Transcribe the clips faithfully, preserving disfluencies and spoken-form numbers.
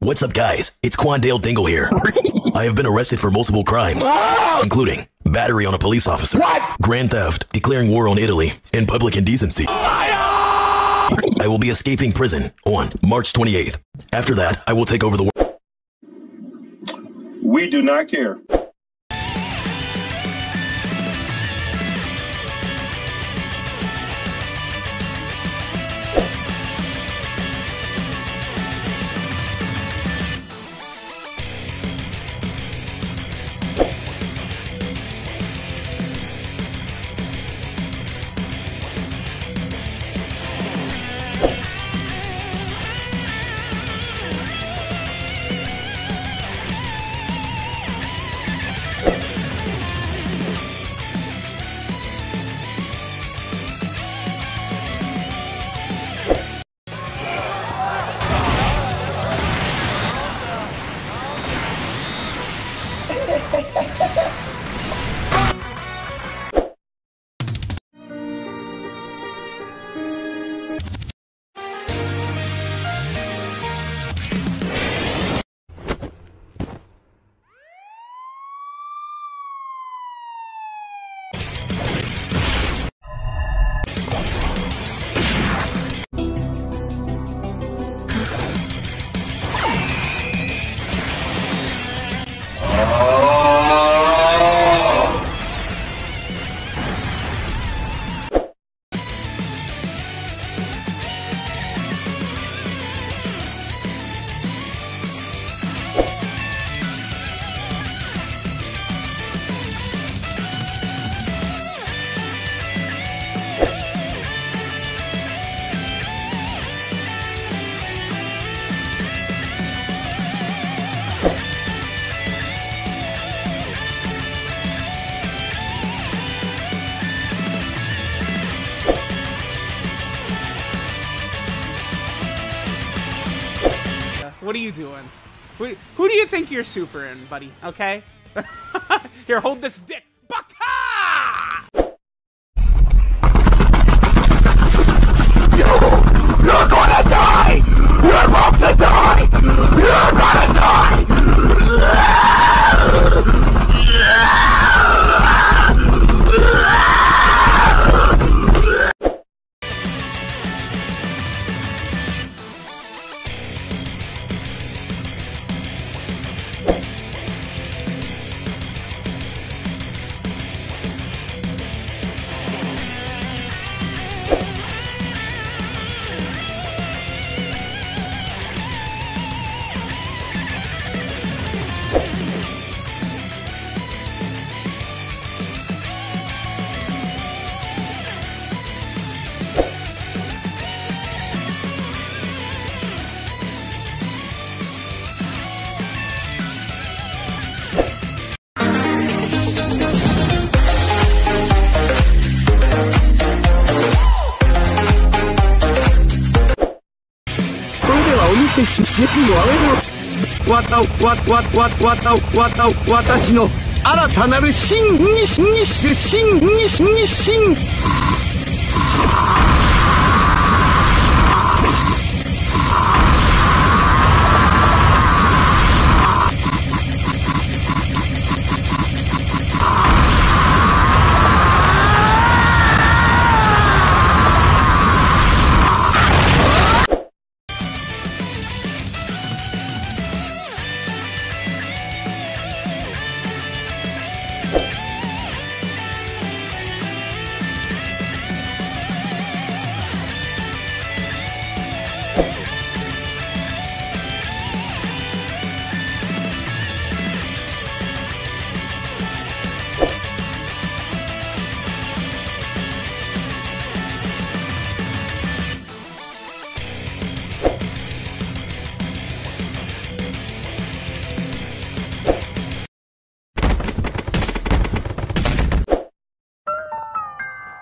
What's up, guys? It's Quandale Dingle here. I have been arrested for multiple crimes, including battery on a police officer, what? grand theft, declaring war on Italy, and public indecency. I will be escaping prison on March twenty-eighth. After that, I will take over the world. We do not care. What are you doing? Who, who do you think you're supering, buddy? Okay? Here, hold this dick.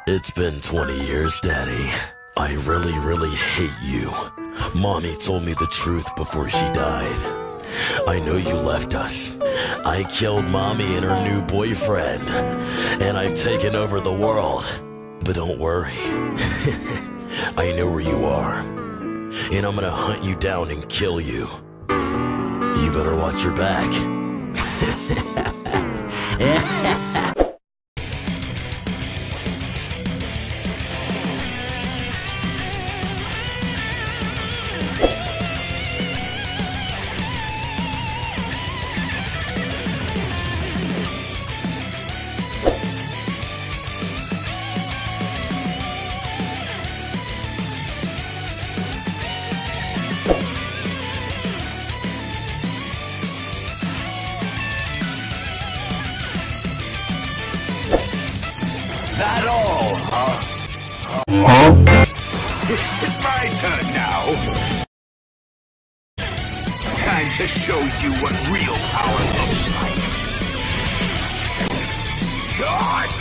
It's been twenty years, Daddy. I really, really hate you. Mommy told me the truth before she died. I know you left us. I killed Mommy and her new boyfriend, and I've taken over the world. But don't worry. I know where you are. and I'm gonna hunt you down and kill you. You better watch your back. Not all, huh? Huh? It's my turn now. Time to show you what real power looks like. God!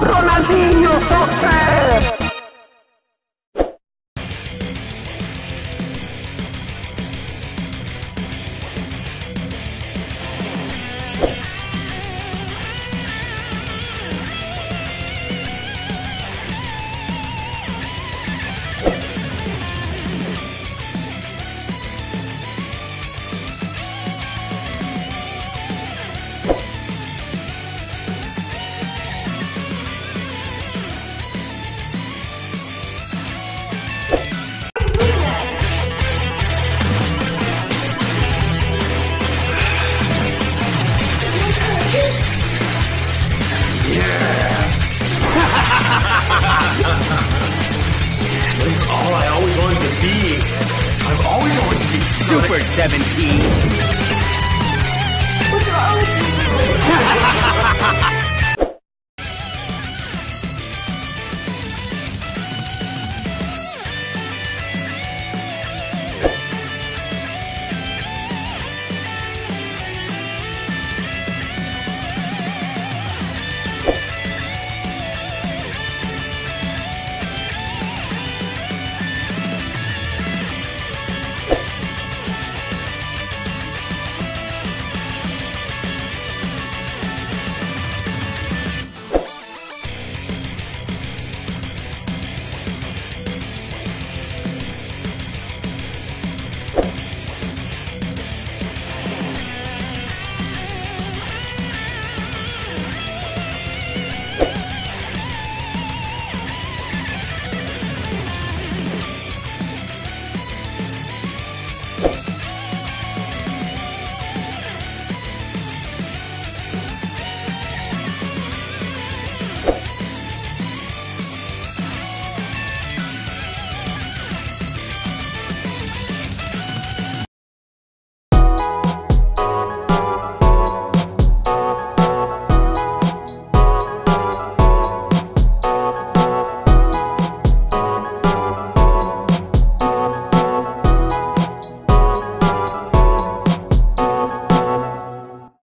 Ronaldinho, success! Super seventeen.